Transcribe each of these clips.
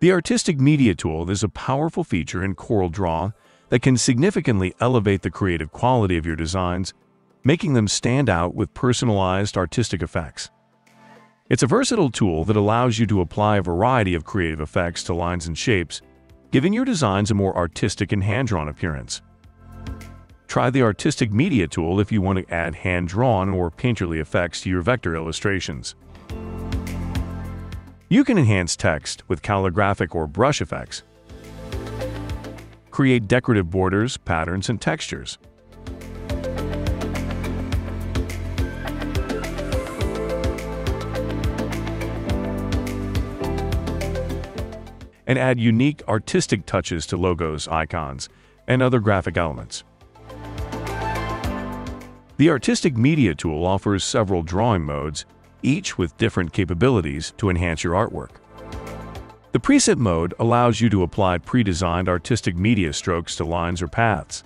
The Artistic Media tool is a powerful feature in CorelDRAW that can significantly elevate the creative quality of your designs, making them stand out with personalized artistic effects. It's a versatile tool that allows you to apply a variety of creative effects to lines and shapes, giving your designs a more artistic and hand-drawn appearance. Try the Artistic Media tool if you want to add hand-drawn or painterly effects to your vector illustrations. You can enhance text with calligraphic or brush effects. Create decorative borders, patterns, and textures. And add unique artistic touches to logos, icons, and other graphic elements. The Artistic Media tool offers several drawing modes, each with different capabilities to enhance your artwork. The preset mode allows you to apply pre-designed artistic media strokes to lines or paths.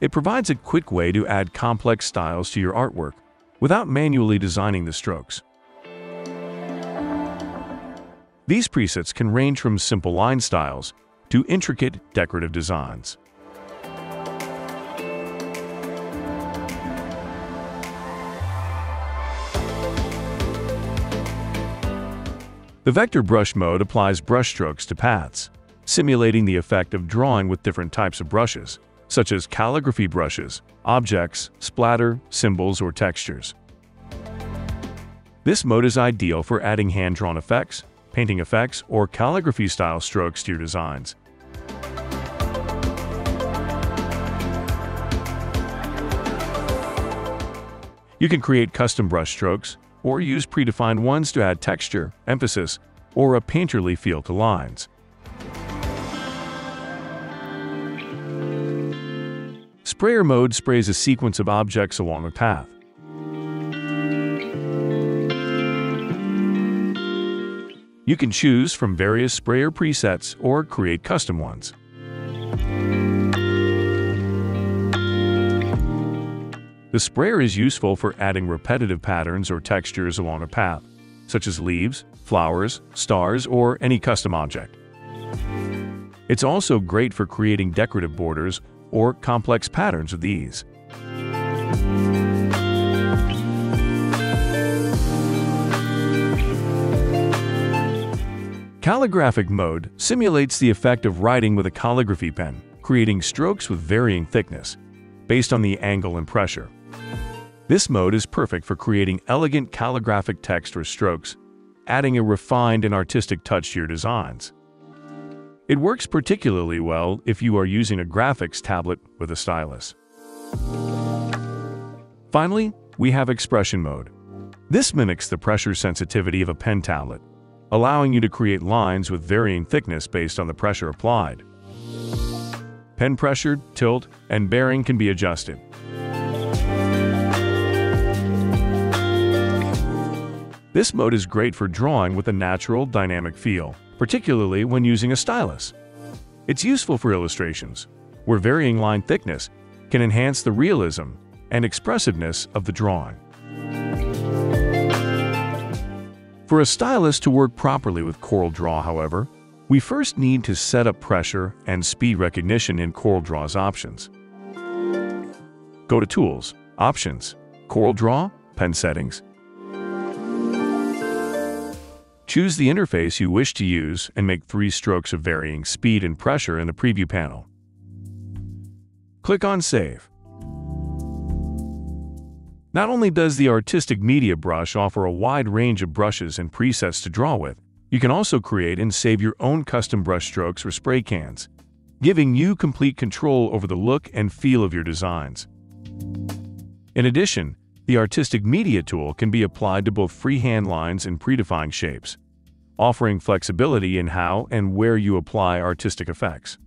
It provides a quick way to add complex styles to your artwork without manually designing the strokes. These presets can range from simple line styles to intricate decorative designs. The Vector Brush mode applies brushstrokes to paths, simulating the effect of drawing with different types of brushes, such as calligraphy brushes, objects, splatter, symbols, or textures. This mode is ideal for adding hand-drawn effects, painting effects, or calligraphy-style strokes to your designs. You can create custom brushstrokes, or use predefined ones to add texture, emphasis, or a painterly feel to lines. Sprayer mode sprays a sequence of objects along a path. You can choose from various sprayer presets or create custom ones. The sprayer is useful for adding repetitive patterns or textures along a path, such as leaves, flowers, stars, or any custom object. It's also great for creating decorative borders or complex patterns with ease. Calligraphic mode simulates the effect of writing with a calligraphy pen, creating strokes with varying thickness, based on the angle and pressure. This mode is perfect for creating elegant calligraphic text or strokes, adding a refined and artistic touch to your designs. It works particularly well if you are using a graphics tablet with a stylus. Finally, we have expression mode. This mimics the pressure sensitivity of a pen tablet, allowing you to create lines with varying thickness based on the pressure applied. Pen pressure, tilt, and bearing can be adjusted. This mode is great for drawing with a natural, dynamic feel, particularly when using a stylus. It's useful for illustrations, where varying line thickness can enhance the realism and expressiveness of the drawing. For a stylus to work properly with CorelDRAW, however, we first need to set up pressure and speed recognition in CorelDRAW's options. Go to Tools, Options, CorelDRAW, Pen Settings. Choose the interface you wish to use and make 3 strokes of varying speed and pressure in the preview panel. Click on Save. Not only does the Artistic Media brush offer a wide range of brushes and presets to draw with, you can also create and save your own custom brush strokes or spray cans, giving you complete control over the look and feel of your designs. In addition, the Artistic Media tool can be applied to both freehand lines and predefined shapes, offering flexibility in how and where you apply artistic effects.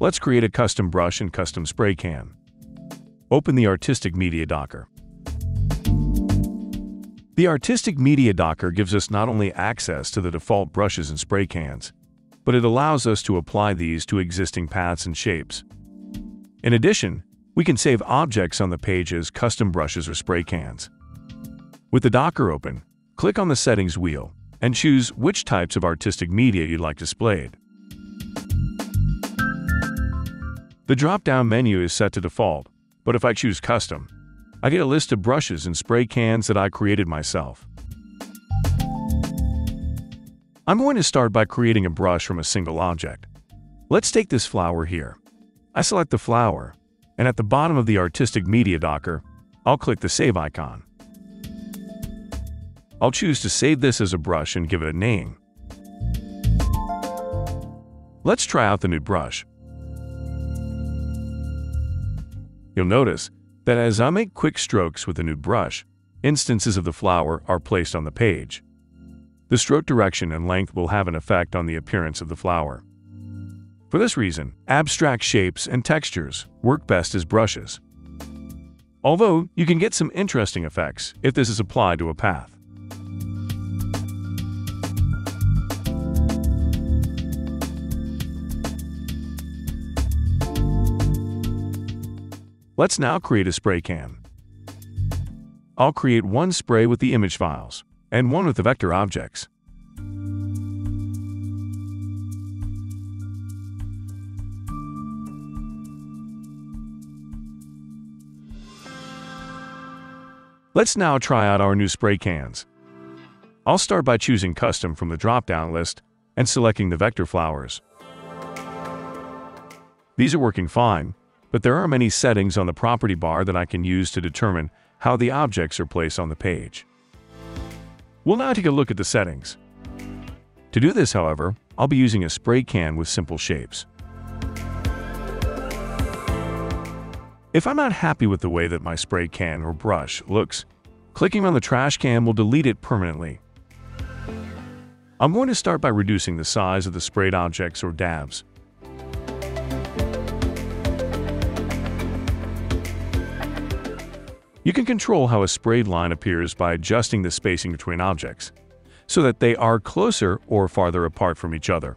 Let's create a custom brush and custom spray can. Open the Artistic Media Docker. The Artistic Media Docker gives us not only access to the default brushes and spray cans, but it allows us to apply these to existing paths and shapes. In addition, we can save objects on the page as custom brushes or spray cans. With the Docker open, click on the Settings wheel and choose which types of artistic media you'd like displayed. The drop-down menu is set to default, but if I choose custom, I get a list of brushes and spray cans that I created myself. I'm going to start by creating a brush from a single object. Let's take this flower here. I select the flower, and at the bottom of the Artistic Media Docker, I'll click the Save icon. I'll choose to save this as a brush and give it a name. Let's try out the new brush. You'll notice that as I make quick strokes with the new brush, instances of the flower are placed on the page. The stroke direction and length will have an effect on the appearance of the flower. For this reason, abstract shapes and textures work best as brushes, although you can get some interesting effects if this is applied to a path. Let's now create a spray can. I'll create one spray with the image files and one with the vector objects. Let's now try out our new spray cans. I'll start by choosing Custom from the drop-down list and selecting the vector flowers. These are working fine, but there are many settings on the property bar that I can use to determine how the objects are placed on the page. We'll now take a look at the settings. To do this, however, I'll be using a spray can with simple shapes. If I'm not happy with the way that my spray can or brush looks, clicking on the trash can will delete it permanently. I'm going to start by reducing the size of the sprayed objects or dabs. You can control how a sprayed line appears by adjusting the spacing between objects, so that they are closer or farther apart from each other.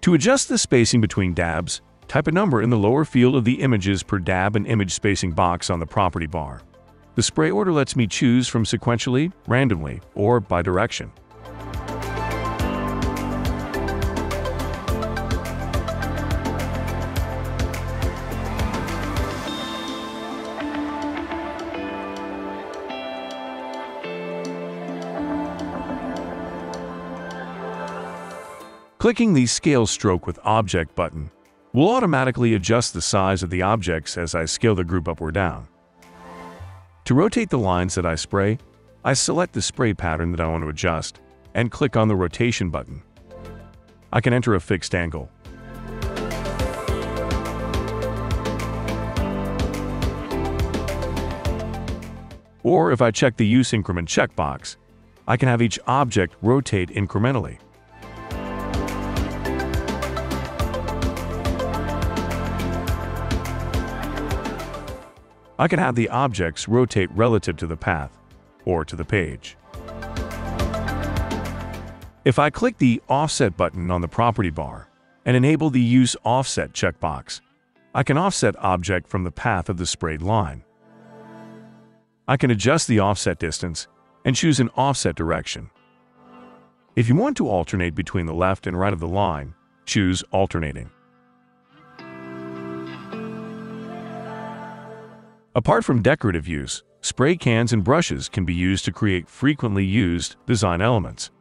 To adjust the spacing between dabs, type a number in the lower field of the Images per Dab and Image Spacing box on the property bar. The spray order lets me choose from sequentially, randomly, or by direction. Clicking the Scale Stroke with Object button will automatically adjust the size of the objects as I scale the group up or down. To rotate the lines that I spray, I select the spray pattern that I want to adjust and click on the Rotation button. I can enter a fixed angle. Or if I check the Use Increment checkbox, I can have each object rotate incrementally. I can have the objects rotate relative to the path or to the page. If I click the Offset button on the property bar and enable the Use Offset checkbox, I can offset object from the path of the sprayed line. I can adjust the offset distance and choose an offset direction. If you want to alternate between the left and right of the line, choose Alternating. Apart from decorative use, spray cans and brushes can be used to create frequently used design elements.